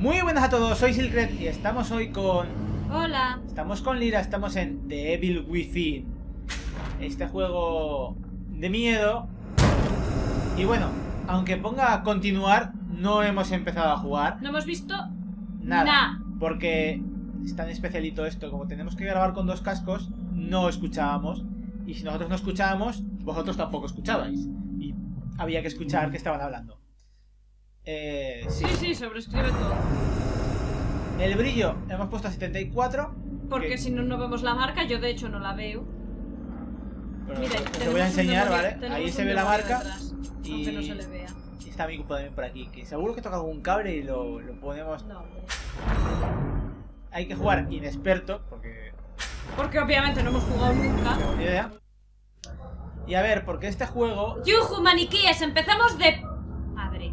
Muy buenas a todos, soy Sylcred y estamos hoy con... Hola. Estamos con Lyra, estamos en The Evil Within. Este juego de miedo. Y bueno, aunque ponga a continuar, no hemos empezado a jugar. No hemos visto nada. Porque es tan especialito esto, como tenemos que grabar con dos cascos, no escuchábamos. Y si nosotros no escuchábamos, vosotros tampoco escuchabais. Y había que escuchar que estaban hablando. Sí, sobrescribe todo. El brillo hemos puesto a 74. Porque si no vemos la marca, yo de hecho no la veo. Pero mira, te voy a enseñar, ¿vale? Ahí se ve la marca atrás, y... aunque no se le vea. Y está mi culpa también por aquí, que seguro que toca algún cable y lo ponemos... No, hay que jugar inexperto, porque obviamente no hemos jugado nunca. No tengo ni idea. Y a ver, porque este juego... ¡Yuju, maniquíes! ¡Empezamos de... madre!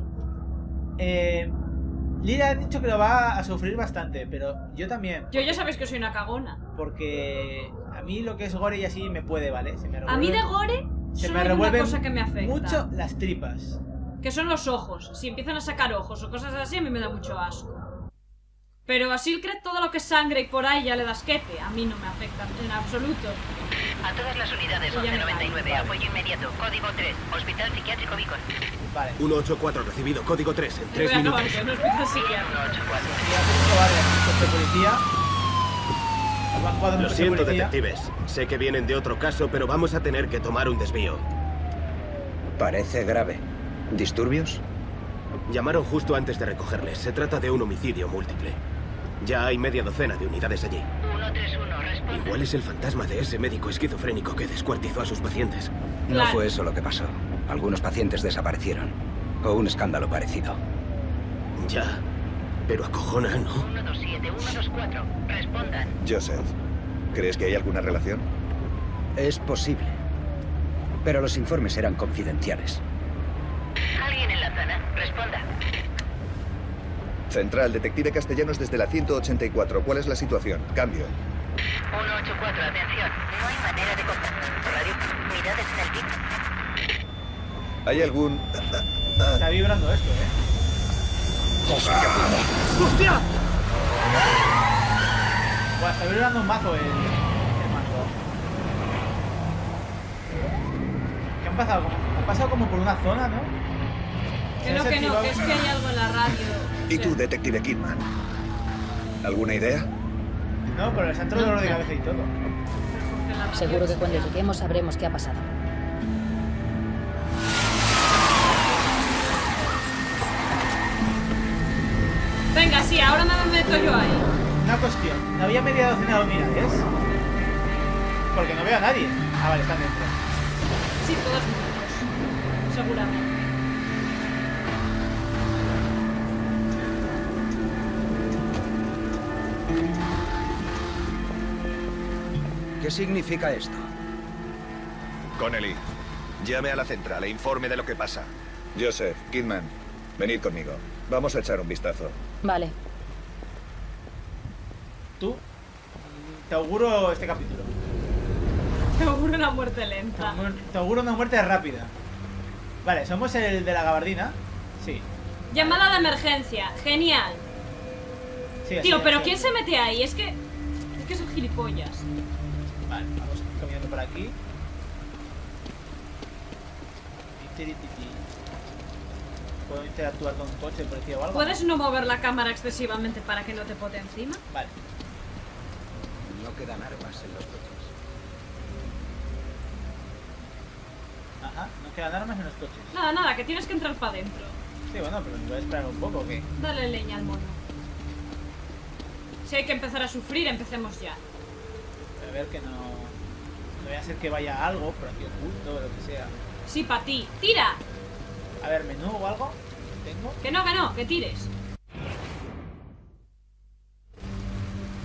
Lyra ha dicho que lo va a sufrir bastante, pero yo también. Yo ya sabéis que soy una cagona. Porque a mí lo que es gore y así me puede, ¿vale? Se me revuelve, a mí de gore se solo me revuelve una cosa que me afecta mucho, las tripas. Que son los ojos. Si empiezan a sacar ojos o cosas así, a mí me da mucho asco. Pero a Sylcred todo lo que es sangre y por ahí ya le das quete. A mí no me afecta en absoluto. A todas las unidades, 1199, vale. Apoyo inmediato, código 3, Hospital Psiquiátrico Bicol. Vale. 184 recibido, código 3, en 3 minutos. Voy a acabar, que no es psiquiátrico. 184. Vale, lo siento, detectives. Sé que vienen de otro caso, pero vamos a tener que tomar un desvío. Parece grave. ¿Disturbios? Llamaron justo antes de recogerles. Se trata de un homicidio múltiple. Ya hay media docena de unidades allí. 131, responde. Igual es el fantasma de ese médico esquizofrénico que descuartizó a sus pacientes. No fue eso lo que pasó. Algunos pacientes desaparecieron. O un escándalo parecido. Ya. Pero acojona, ¿no? 127, 124, respondan. Joseph, ¿crees que hay alguna relación? Es posible. Pero los informes eran confidenciales. ¿Alguien en la zona? Responda. Central, detective Castellanos desde la 184. ¿Cuál es la situación? Cambio. 184, atención. No hay manera de contactar. Radio, mirad el pico. ¿Hay algún...? Está vibrando esto, ¿eh? ¡Hostia! Buah, está vibrando un mazo el mazo. ¿Qué han pasado? Han pasado como por una zona, ¿no? Creo que no, que es que hay algo en la radio. ¿Y tú, detective Kidman? ¿Alguna idea? No, pero les ha entrado dolor de cabeza y todo. Seguro que cuando lleguemos sabremos qué ha pasado. Venga, sí, ahora me meto yo ahí. Una cuestión, ¿no había media docena de unidades? Porque no veo a nadie. Ah, vale, están dentro. Sí, todos juntos. Seguramente. ¿Qué significa esto? Connelly, llame a la central e informe de lo que pasa. Joseph, Kidman, venid conmigo. Vamos a echar un vistazo. Vale. Tú, te auguro este capítulo. Te auguro una muerte lenta. Te auguro una muerte rápida. Vale, somos el de la gabardina. Sí. Llamada de emergencia. Genial. Sí, tío, pero ¿quién se mete ahí? Es que son gilipollas. Vale, vamos caminando por aquí. ¿Puedo interactuar con un coche, policía o algo? ¿Puedes no mover la cámara excesivamente para que no te pote encima? Vale. No quedan armas en los coches. Ajá, no quedan armas en los coches. Nada, que tienes que entrar para adentro. Sí, bueno, pero voy a esperar un poco, ¿o qué? Dale leña al mono. Si hay que empezar a sufrir, empecemos ya. A ver que no voy a hacer que vaya algo por aquí oculto o lo que sea. Sí, para ti. ¡Tira! A ver, menú o algo. ¿Tengo? Que no, que tires.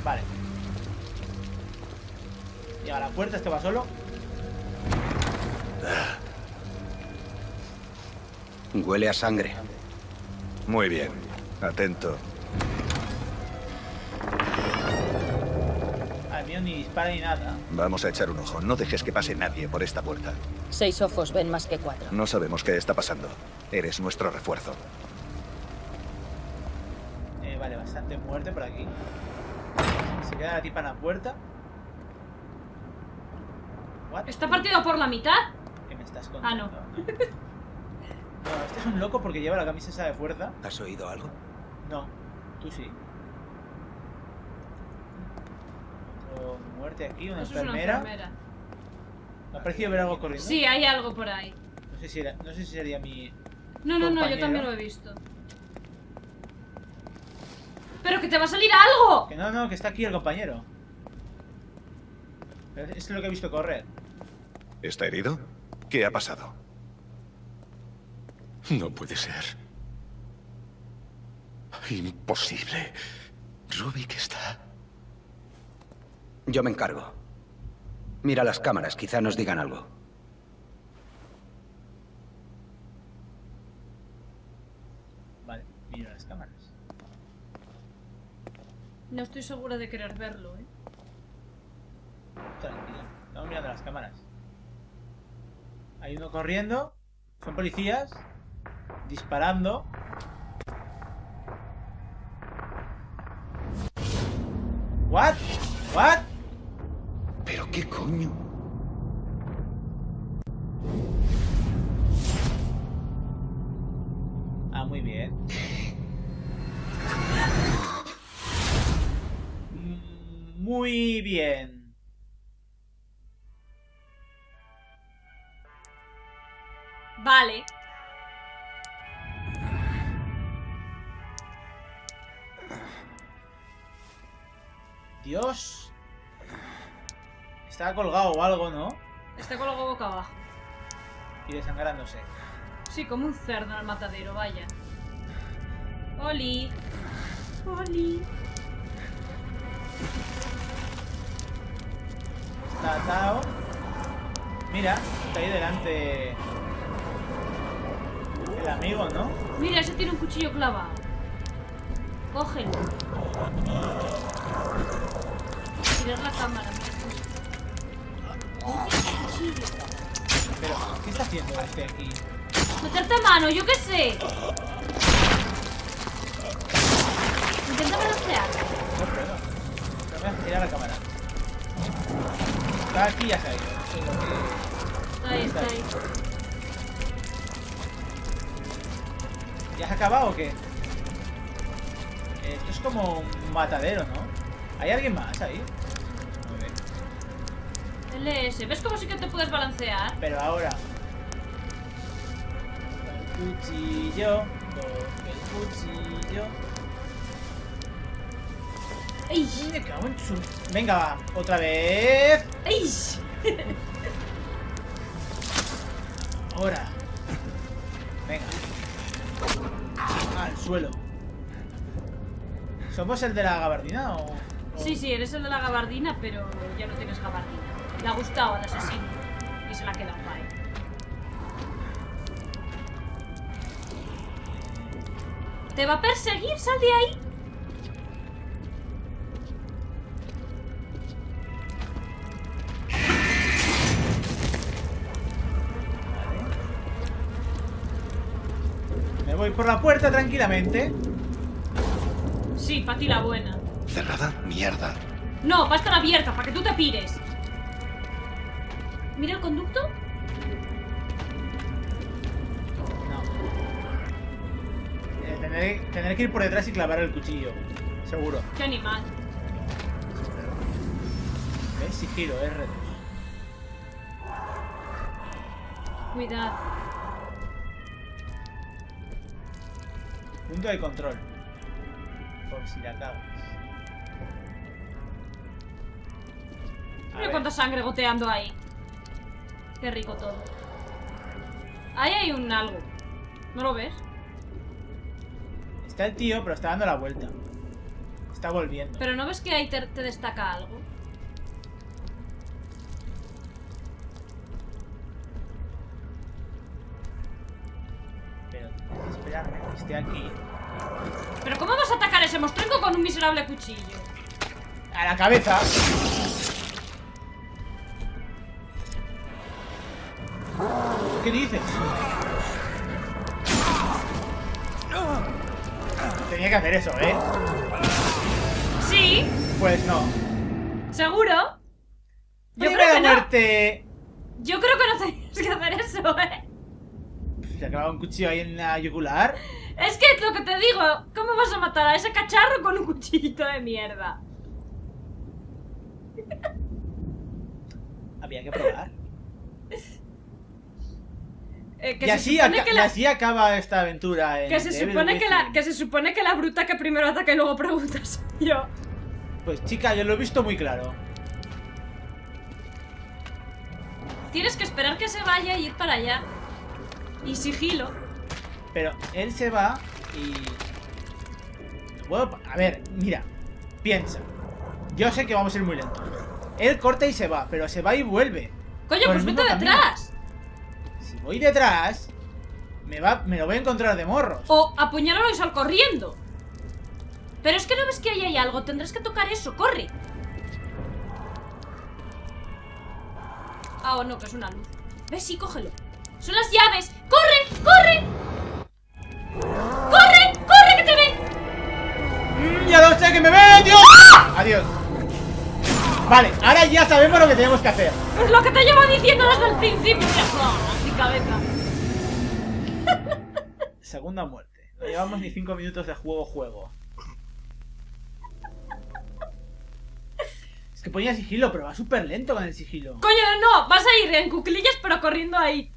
Vale. Llega a la puerta, este va solo. Huele a sangre. Muy bien. Atento. Ni dispara ni nada. Vamos a echar un ojo. No dejes que pase nadie por esta puerta. 6 ojos ven más que 4. No sabemos qué está pasando. Eres nuestro refuerzo. Vale, bastante muerte por aquí. Se queda la tipa en la puerta. ¿What? ¿Está partido por la mitad? ¿Qué me estás contando? Ah, no. No, este es un loco porque lleva la camisa esa de fuerza. ¿Has oído algo? No, tú sí. Otro muerte aquí, una enfermera. Me ha parecido ver algo corriendo. Sí, hay algo por ahí. No sé si sería mi... No, no, compañero. No, yo también lo he visto. ¡Pero que te va a salir algo! Que no, no, que está aquí el compañero. Pero es lo que he visto correr. ¿Está herido? ¿Qué ha pasado? No puede ser. Imposible. Ruby, ¿qué está? Yo me encargo. Mira las cámaras, quizá nos digan algo. Vale, mira las cámaras. No estoy segura de querer verlo, ¿eh? Tranquila, estamos mirando las cámaras. Hay uno corriendo. Son policías. Disparando. ¿What? ¿What? ¿Pero qué coño? Ah, muy bien. Muy bien. Vale. Dios. Está colgado o algo, ¿no? Está colgado boca abajo. Y desangrándose. Sí, como un cerdo en el matadero, vaya. Oli. Oli. Está atado. Mira, está ahí delante... El amigo, ¿no? Mira, ese tiene un cuchillo clavado. Cógelo. Tirar la cámara, mira. Pero, ¿qué está haciendo este aquí? Meterte a mano, yo qué sé. Intenta balancear. No puedo. Pero me voy a tirar la cámara. Está aquí y ya se ha ido. No sé lo que... Está ahí. ¿Ya has acabado o qué? Esto es como un matadero, ¿no? ¿Hay alguien más ahí? Muy bien. LS, ¿ves cómo sí que te puedes balancear? Pero ahora. Con el cuchillo. ¡Ey! Me cago en su... Venga, va, otra vez. ¡Ey! Ahora. Venga. Al suelo. ¿Somos el de la gabardina o...? Sí, eres el de la gabardina, pero ya no tienes gabardina. Le ha gustado al asesino y se la ha quedado ahí. ¿Te va a perseguir? ¡Sal de ahí! Voy por la puerta tranquilamente. Sí, para ti la buena. ¿Cerrada? Mierda. No, va a estar abierta, para que tú te pires. ¿Mira el conducto? No. Tendré que ir por detrás y clavar el cuchillo. Seguro. Qué animal. ¿Ves? Si giro, R2. Cuidado. Punto de control. Por si la acabas. Mira cuánta sangre goteando ahí. Qué rico todo. Ahí hay un algo. ¿No lo ves? Está el tío, pero está dando la vuelta. Está volviendo. Pero ¿no ves que ahí te destaca algo? Esté aquí. ¿Pero cómo vas a atacar a ese monstruo con un miserable cuchillo? A la cabeza. ¿Qué dices? tenía que hacer eso, ¿eh? Sí. Pues no. ¿Seguro? Yo creo que no. Muerte. Yo creo que no tenías que hacer eso, ¿eh? ¿Te ha clavado un cuchillo ahí en la yugular? Es que es lo que te digo. ¿Cómo vas a matar a ese cacharro con un cuchillito de mierda? Había que probar. Que y así, así acaba esta aventura. En que, se supone que la bruta que primero ataca y luego preguntas yo. Pues chica, yo lo he visto muy claro. Tienes que esperar que se vaya y ir para allá. Y sigilo. Pero él se va y... Bueno, a ver, mira. Piensa. Yo sé que vamos a ir muy lentos. Él corta y se va, pero se va y vuelve. Coño, pues vete detrás. Si voy detrás, me lo voy a encontrar de morros. O apuñalarlo y sal corriendo. Pero es que no ves que ahí hay algo. Tendrás que tocar eso, corre. Ah, o no, que es una luz. ¿Ves? Sí, cógelo. ¡Son las llaves! ¡Corre! ¡Corre! ¡Corre! ¡Corre! ¡Que te ven! ¡Ya lo sé que me ven! ¡Dios! ¡Ah! ¡Adiós! Vale, ahora ya sabemos lo que tenemos que hacer. Pues lo que te llevo diciendo desde el principio. ¡Mi cabeza! Segunda muerte. No llevamos ni 5 minutos de juego. Es que ponía sigilo, pero va súper lento con el sigilo. ¡Coño, no! Vas a ir en cuclillas, pero corriendo ahí.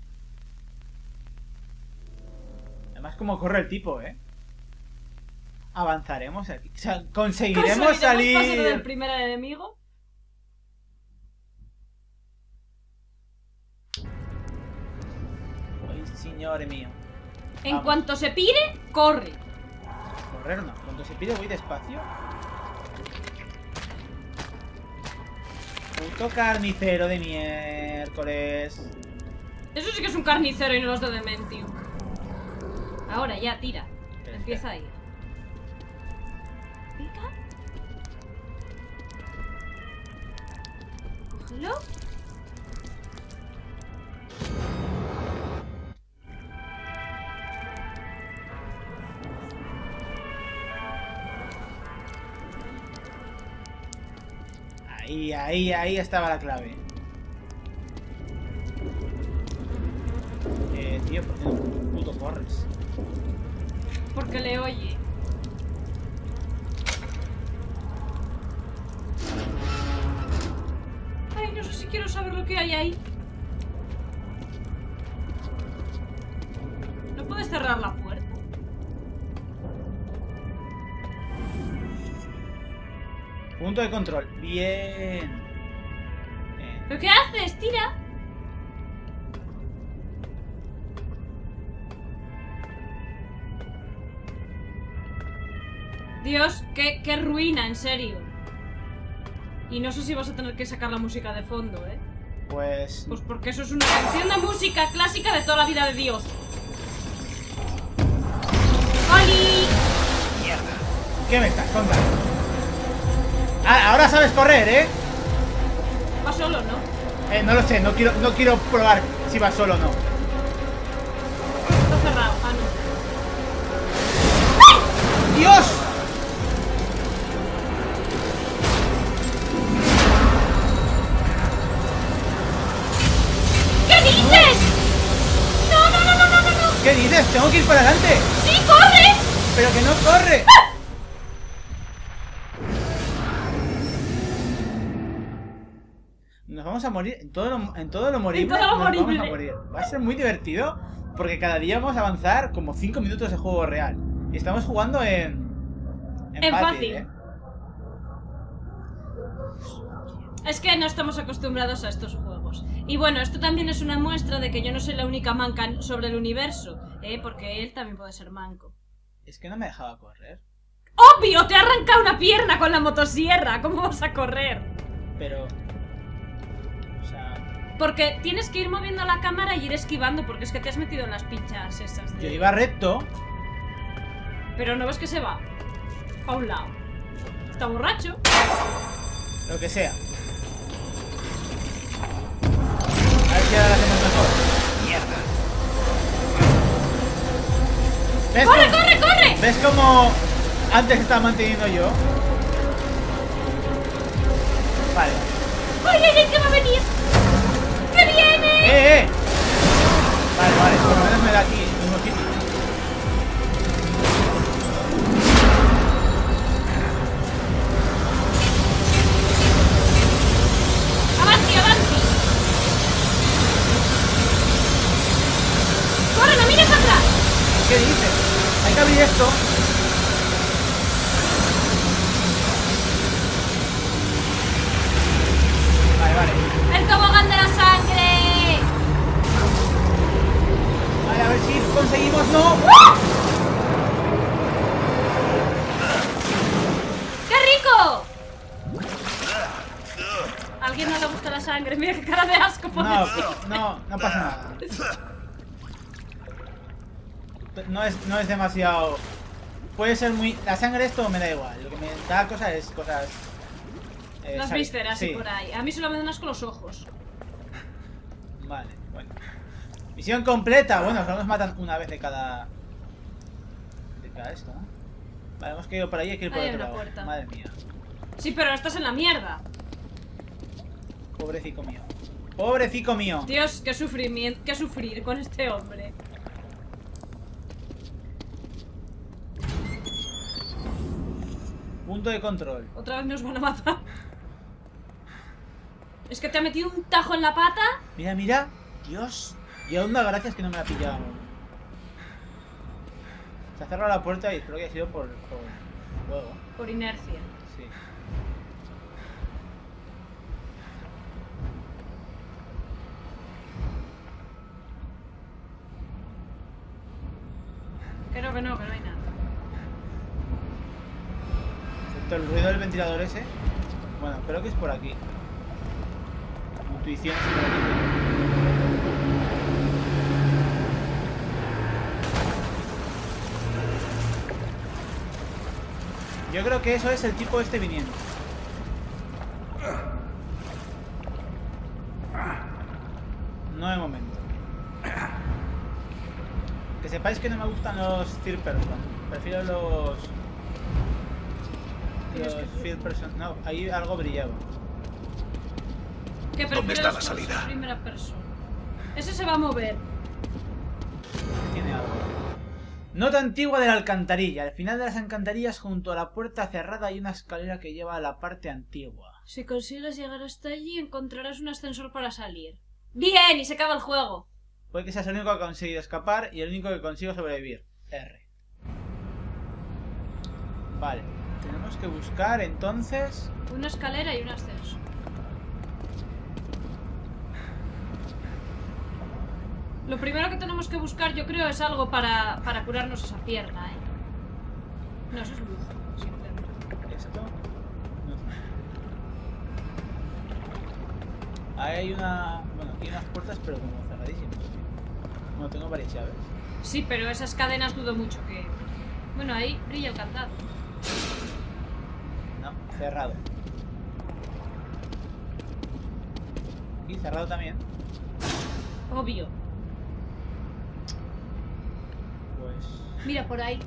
Además, como corre el tipo, ¿eh? Avanzaremos aquí. O sea, conseguiremos salir. ¿Pasar del primer enemigo? Ay, señor mío. En Vamos. Cuanto se pire, corre. Correr no. Cuando se pire, voy despacio. Puto carnicero de miércoles. Eso sí que es un carnicero y no los de dementio. Ahora ya, tira. Empieza ahí. Pica. Cógelo. Ahí estaba la clave. Tío, ¿por qué no puto corres? Porque le oye. Ay, no sé si quiero saber lo que hay ahí. ¿No puedes cerrar la puerta? Punto de control. Bien. ¿Pero qué haces? Tira. Dios, qué ruina, en serio. Y no sé si vas a tener que sacar la música de fondo, ¿eh? Pues porque eso es una canción de música clásica de toda la vida de Dios. ¡Oli! Mierda. ¿Qué me estás contando? Ahora sabes correr, ¿eh? Va solo, ¿no? No lo sé, no quiero probar si va solo o no. Está cerrado, ah, no. ¡Ay! ¡Dios! ¿Qué dices? Tengo que ir para adelante. ¡Sí, corre! Pero que no corre. ¡Ah! Nos vamos a morir. En todo lo morible. Vamos a morir. Va a ser muy divertido porque cada día vamos a avanzar como 5 minutos de juego real. Y estamos jugando en fácil. ¿Eh? Es que no estamos acostumbrados a estos juegos. Y bueno, esto también es una muestra de que yo no soy la única manca sobre el universo, ¿eh? Porque él también puede ser manco. Es que no me dejaba correr. ¡Obvio! ¡Te ha arrancado una pierna con la motosierra! ¿Cómo vas a correr? Pero... o sea... porque tienes que ir moviendo la cámara y ir esquivando, porque es que te has metido en las pinchas esas de... Yo iba recto. Pero no ves que se va a un lado. Está borracho. Lo que sea. Ya la hacemos mejor. Mierda. ¿Ves ¡Corre, cómo... corre, corre! ¿Ves cómo antes estaba manteniendo yo. Vale. ¡Ay, ay, ay! ¡Que va a venir! ¡Que viene! ¡Eh, eh! Vale, vale, por lo menos me da aquí un poquito. ¡Avanti, avanti! ¡Corre, no mires atrás! ¿Qué dices? Hay que abrir esto. Vale, vale. ¡El tobogán de la sangre! A ver si conseguimos, no. ¡Ah! ¡Qué rico! ¿A alguien no le gusta la sangre? Mira qué cara de asco pone. No, no, no pasa nada. No es demasiado. Puede ser muy. La sangre, esto me da igual. Lo que me da cosa es cosas. Las vísceras y sí, por ahí. A mí solo me dan asco los ojos. Vale, bueno. Misión completa. Bueno, solo nos matan una vez de cada... De cada esto, ¿no? Vale, hemos que ir por ahí y hay que ir por otro lado. Puerta. Madre mía. Sí, pero estás en la mierda. Pobrecito mío. Pobrecito mío. Dios, qué sufrimiento, qué sufrir con este hombre. Punto de control. Otra vez nos van a matar. Es que te ha metido un tajo en la pata. Mira, mira. Dios. Y aún da gracias que no me la pillaba. Se ha cerrado la puerta y creo que ha sido por juego. Por inercia. Sí. Creo que no hay nada. Excepto el ruido del ventilador ese. Bueno, creo que es por aquí. Intuición. Yo creo que eso es el tipo este viniendo. No de momento. Que sepáis que no me gustan los third person. Prefiero los third person. No, ahí algo brillaba. ¿Dónde está la salida? Primera persona. Ese se va a mover. Tiene algo. Nota antigua de la alcantarilla. Al final de las alcantarillas, junto a la puerta cerrada, hay una escalera que lleva a la parte antigua. Si consigues llegar hasta allí, encontrarás un ascensor para salir. ¡Bien! Y se acaba el juego. Puede que seas el único que ha conseguido escapar y el único que consigo sobrevivir. R. Vale. Tenemos que buscar, entonces... Una escalera y un ascensor. Lo primero que tenemos que buscar, yo creo, es algo para curarnos esa pierna, ¿eh? No, eso es luz. Esto... No. Ahí hay una... Bueno, aquí hay unas puertas, pero como cerradísimas. Bueno, tengo varias llaves. Sí, pero esas cadenas dudo mucho que... Bueno, ahí brilla el candado. No, cerrado. Y cerrado también. Obvio. Mira, por ahí.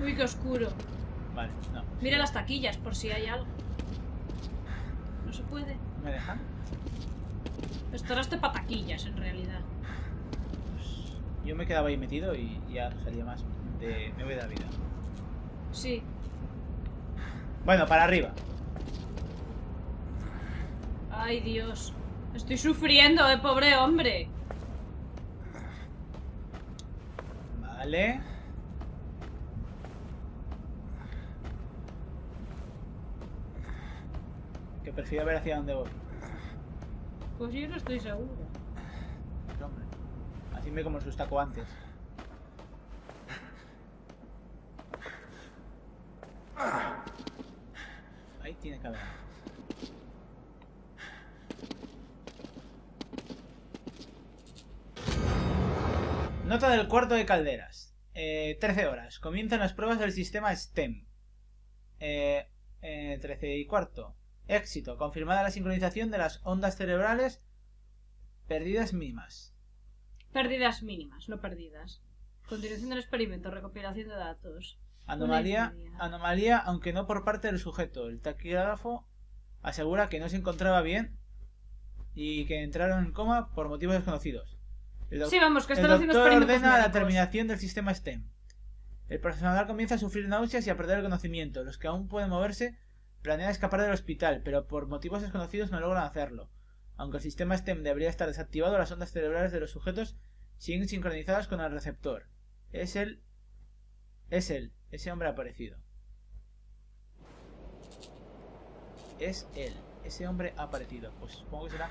Uy, qué oscuro. Vale, no. Mira las taquillas, por si hay algo. No se puede. ¿Me dejan? Estarás de pataquillas, en realidad. Pues yo me quedaba ahí metido y ya salía más de... Me voy de la vida. Sí. Bueno, para arriba. Ay, Dios. Estoy sufriendo, pobre hombre. Vale. Que prefiero ver hacia dónde voy. Pues yo no estoy seguro. Hombre. Así me como el sustaco antes. Ahí tiene que haber. Nota del cuarto de calderas. 13 horas. Comienzan las pruebas del sistema STEM. 13 y cuarto. Éxito. Confirmada la sincronización de las ondas cerebrales Pérdidas mínimas. Pérdidas mínimas, no perdidas. Continuación del experimento, recopilación de datos. Anomalía, aunque no por parte del sujeto. El taquígrafo asegura que no se encontraba bien y que entraron en coma por motivos desconocidos. Sí, vamos, que están haciendo experimentos. El doctor ordena la terminación del sistema STEM. El personal comienza a sufrir náuseas y a perder el conocimiento. Los que aún pueden moverse planean escapar del hospital, pero por motivos desconocidos no logran hacerlo. Aunque el sistema STEM debería estar desactivado, las ondas cerebrales de los sujetos siguen sincronizadas con el receptor. Ese hombre aparecido. Es él. Ese hombre ha aparecido. Pues supongo que será...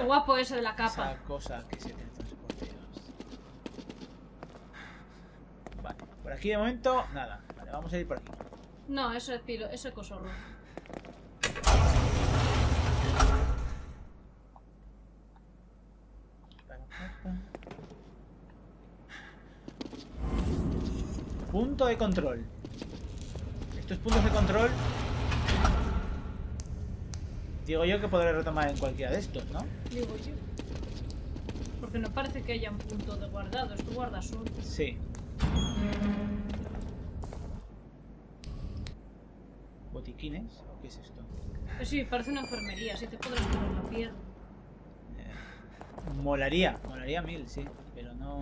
el guapo ese de la capa. Esa cosa que se teletransporta. Vale, por aquí de momento, nada. Vale, vamos a ir por aquí. No, eso es pilo, eso es cosorro. Punto de control. Estos puntos de control... digo yo que podré retomar en cualquiera de estos, ¿no? Digo yo. Porque no parece que haya un punto de guardado. Esto guarda solo. Sí. ¿Botiquines? ¿O qué es esto? Pues sí, parece una enfermería. Si te podrás poner la pierna. Molaría mil, sí. Pero no...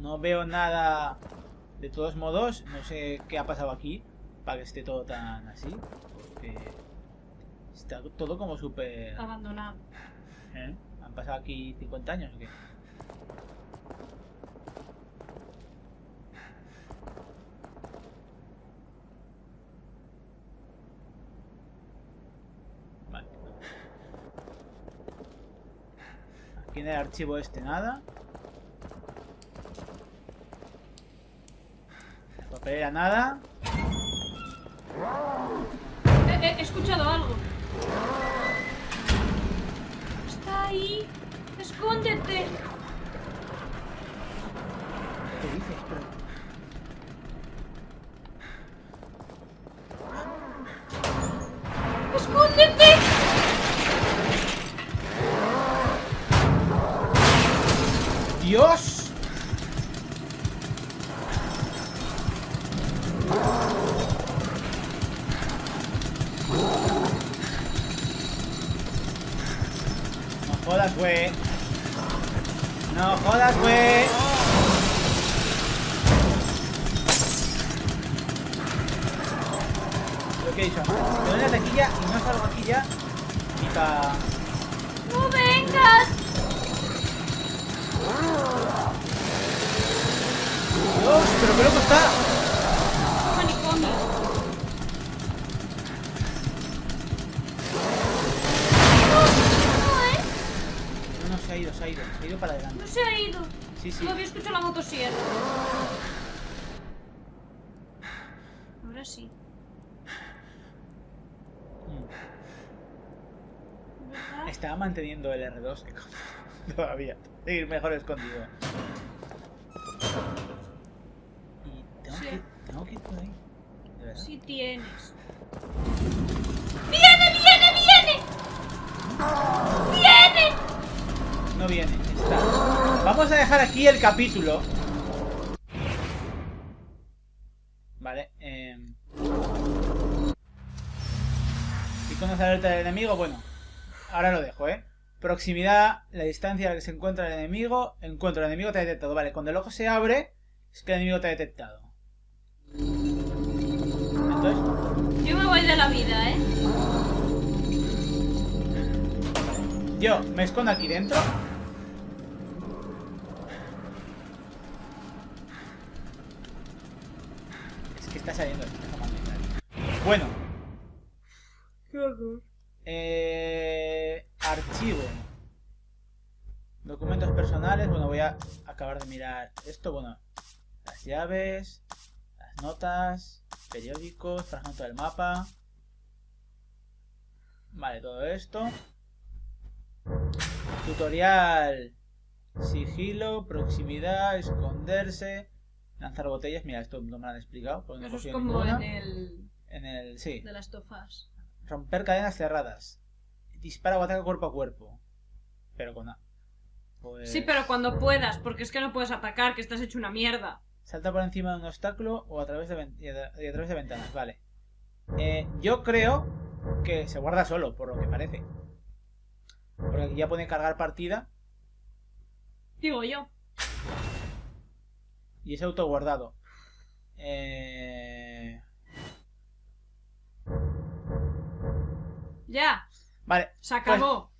no veo nada. De todos modos, no sé qué ha pasado aquí para que esté todo tan así. Porque... está todo como súper... abandonado. ¿Eh? ¿Han pasado aquí 50 años o qué? Vale. Aquí en el archivo este nada. La papelera nada. He escuchado algo. Está ahí. Escóndete. ¿Qué dices? Pero... ¡escóndete! ¡Dios! No jodas, güey. Lo que he dicho, me doy la taquilla y no salgo aquí ya. Ni pa... ¡no vengas! Dios, pero qué loco está. Manicomio. Se ha ido para adelante. No se ha ido. Sí. Todavía escucho la motosierra. Ahora sí. ¿Verdad? Estaba manteniendo el R2 todavía. Ir mejor escondido. Y tengo que ir por ahí. ¿De verdad? Sí tienes. ¡Viene! No viene, está. Vamos a dejar aquí el capítulo. Vale, ¿y conoce la alerta del enemigo? Bueno, ahora lo dejo, ¿eh? Proximidad, la distancia a la que se encuentra el enemigo. Encuentro al enemigo, te ha detectado. Vale, cuando el ojo se abre, es que el enemigo te ha detectado. Entonces... yo me voy de la vida, ¿eh? Yo me escondo aquí dentro. Es que está saliendo esto. Bueno. Archivo. Documentos personales. Bueno, voy a acabar de mirar esto. Bueno. Las llaves. Las notas. Periódicos. Fragmento del mapa. Vale, todo esto. Tutorial. Sigilo, proximidad, esconderse, lanzar botellas. Mira, esto no me lo han explicado. Eso no es como ninguna. en el sí. De las tofas. Romper cadenas cerradas. Dispara o ataca cuerpo a cuerpo. pero con A. Pues... Sí, pero cuando puedas, porque es que no puedes atacar, que estás hecho una mierda. Salta por encima de un obstáculo o a través de ventanas, vale. Yo creo que se guarda solo, por lo que parece. Porque aquí ya pone cargar partida. Digo yo. Y es autoguardado. Ya. Vale. Se acabó. Pues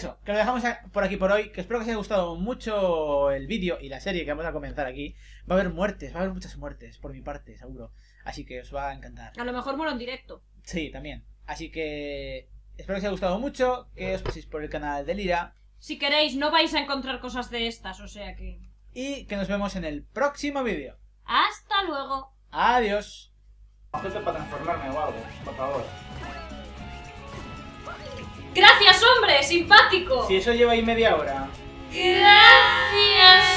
eso, que lo dejamos por aquí por hoy. Que espero que os haya gustado mucho el vídeo y la serie que vamos a comenzar aquí. Va a haber muertes, va a haber muchas muertes por mi parte, seguro. Así que os va a encantar. A lo mejor muero en directo. Sí, también. Así que espero que os haya gustado mucho. Que os paséis por el canal de Lyra. Si queréis, no vais a encontrar cosas de estas, o sea que... Y que nos vemos en el próximo vídeo. ¡Hasta luego! ¡Adiós! Objeto para transformarme o algo, por favor. ¡Gracias, hombre! ¡Simpático! Si eso lleva ahí media hora. ¡Gracias!